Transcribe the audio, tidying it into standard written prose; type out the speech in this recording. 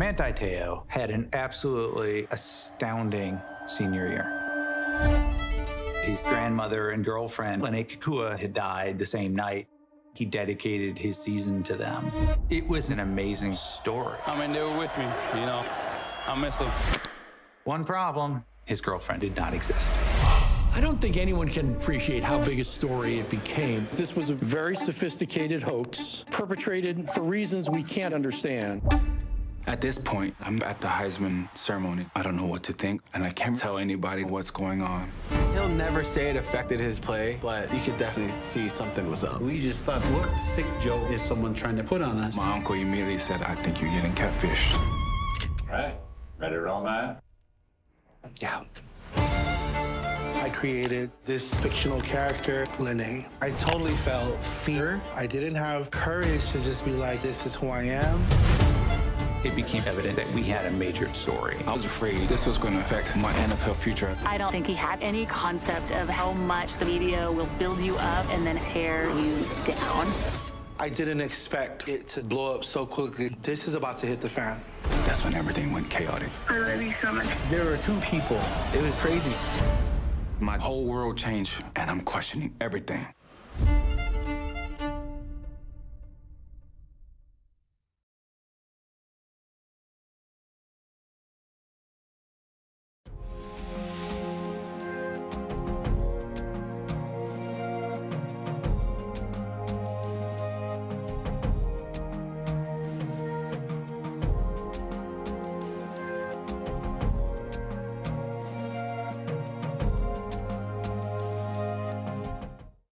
Manti Te'o had an absolutely astounding senior year. His grandmother and girlfriend, Lene Kukua, had died the same night. He dedicated his season to them. It was an amazing story. I mean, they were with me, you know. I miss them. One problem, his girlfriend did not exist. I don't think anyone can appreciate how big a story it became. This was a very sophisticated hoax, perpetrated for reasons we can't understand. At this point, I'm at the Heisman ceremony. I don't know what to think, and I can't tell anybody what's going on. He'll never say it affected his play, but you could definitely see something was up. We just thought, look, sick joke is someone trying to put on us. My uncle immediately said, I think you're getting catfished. All right, ready to roll, man? Yeah. I created this fictional character, Lene. I totally felt fear. I didn't have courage to just be like, this is who I am. It became evident that we had a major story. I was afraid this was going to affect my NFL future. I don't think he had any concept of how much the media will build you up and then tear you down. I didn't expect it to blow up so quickly. This is about to hit the fan. That's when everything went chaotic. I love you so much. There were two people. It was crazy. My whole world changed, and I'm questioning everything.